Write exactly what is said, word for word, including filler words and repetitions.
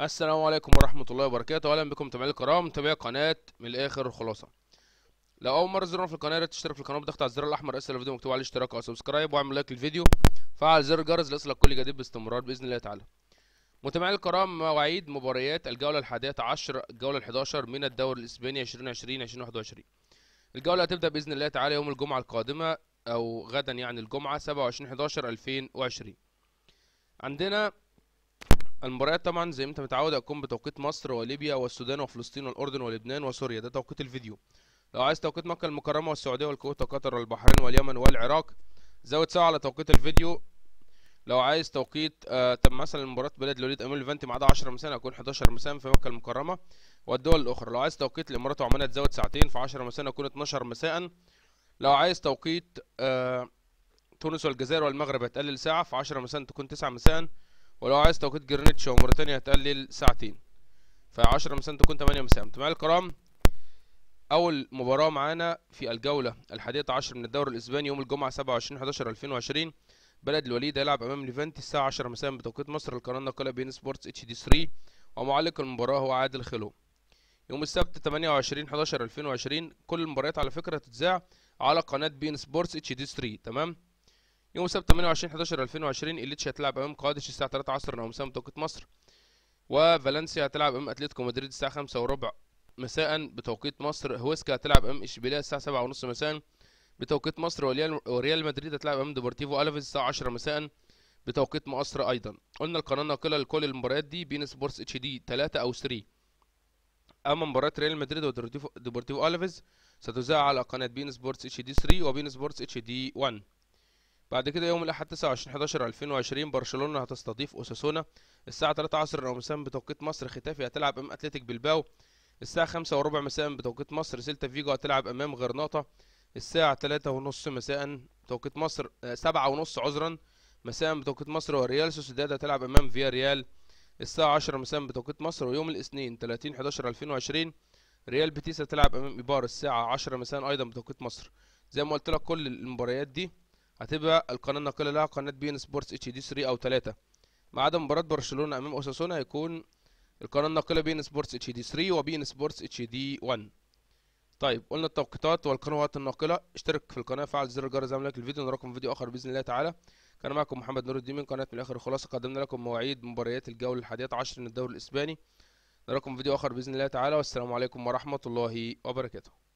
السلام عليكم ورحمه الله وبركاته، اهلا بكم متابعي الكرام، متابعي قناه من الاخر. خلاصه لو اول مره تزورنا في القناه يا ريت تشترك في القناه بضغط على الزر الاحمر اسفل الفيديو مكتوب عليه اشتراك او سبسكرايب، واعمل لايك للفيديو، فعل زر الجرس ليصلك كل جديد باستمرار باذن الله تعالى. متابعي الكرام، مواعيد مباريات الجوله الحادية عشرة، الجوله الحادية عشرة من الدوري الاسباني ألفين وعشرين ألفين وواحد وعشرين. الجوله هتبدا باذن الله تعالى يوم الجمعه القادمه او غدا، يعني الجمعه سبعة وعشرين حداشر ألفين وعشرين. عندنا المباريات طبعا زي ما انت متعود هتكون بتوقيت مصر وليبيا والسودان وفلسطين والاردن ولبنان وسوريا، ده توقيت الفيديو. لو عايز توقيت مكه المكرمه والسعوديه والكويت وقطر والبحرين واليمن والعراق زود ساعه على توقيت الفيديو. لو عايز توقيت آه طب مثلا مباراه بلاد الوليد امير ليفانتي ميعادها عشرة مساء هيكون حداشر مساء في مكه المكرمه والدول الاخرى. لو عايز توقيت الامارات وعمان تزود ساعتين في عشرة مساء هيكون اتناشر مساء. لو عايز توقيت آه تونس والجزائر والمغرب هتقلل ساعه في عشرة مساء تكون تسعة مساء. ولو عايز توقيت جرينتش وموريتانيا هتقلل ساعتين في عشرة مساء تكون تمانية مساء. متابعي الكرام، اول مباراه معانا في الجوله الحادية عشر من الدوري الاسباني يوم الجمعه سبعة وعشرين حداشر ألفين وعشرين، بلد الوليد هيلعب امام ليفانتي الساعه عشرة مساء بتوقيت مصر. القناه الناقله بين سبورتس اتش دي تلاتة، ومعلق المباراه هو عادل خلو. يوم السبت تمانية وعشرين حداشر ألفين وعشرين كل المباريات على فكره تتذاع على قناه بين سبورتس اتش دي تلاتة، تمام. يوم السبت تمانية وعشرين حداشر ألفين وعشرين إليتش هتلعب امام قادش الساعه تلاتة عصرا او مساء بتوقيت مصر، وفالنسيا هتلعب امام اتليتيكو مدريد الساعه خمسة وربع مساء بتوقيت مصر. هويسكا هتلعب امام إشبيلية الساعه سبعة ونص مساء بتوقيت مصر، وريال مدريد هتلعب امام ديبورتيفو ألافيز الساعه عشرة مساء بتوقيت مصر ايضا. قلنا القناه الناقله لكل المباريات دي بين سبورتس اتش دي تلاتة او تلاتة. اما مباراه ريال مدريد وديبورتيفو ألافيز ستذاع على قناه بين سبورتس اتش دي تلاتة وبين سبورتس اتش دي واحد. بعد كده يوم الاحد تسعة وعشرين حداشر ألفين وعشرين برشلونه هتستضيف اوساسونا الساعه تلاتة عصرا مساء بتوقيت مصر. ختافي هتلعب امام اتلتيك بلباو الساعه خمسة وربع مساء بتوقيت مصر. سيلتا فيجو هتلعب امام غرناطه الساعه تلاتة ونص مساء بتوقيت مصر، سبعة ونص عذرا مساء بتوقيت مصر. وريال سوسيداد هتلعب امام فيا ريال الساعه عشرة مساء بتوقيت مصر. ويوم الاثنين تلاتين حداشر ألفين وعشرين ريال بيتيس هتلعب امام ايبار الساعه عشرة مساء ايضا بتوقيت مصر. زي ما قلت لك كل المباريات دي هتبقى القناه الناقله لها قناه بي ان سبورتس اتش دي تلاتة او تلاتة، ما عدا مباراه برشلونه امام اوساسونا هيكون القناه الناقله بي ان سبورتس اتش دي تلاتة وبي ان سبورتس اتش دي واحد. طيب قلنا التوقيتات والقنوات الناقله، اشترك في القناه، فعل زر الجرس، اعمل لايك للفيديو، نراكم في فيديو اخر باذن الله تعالى. كان معكم محمد نور الدين من قناه من الاخر خلاصه، قدمنا لكم مواعيد مباريات الجوله الحادية عشر من الدوري الاسباني. نراكم في فيديو اخر باذن الله تعالى، والسلام عليكم ورحمه الله وبركاته.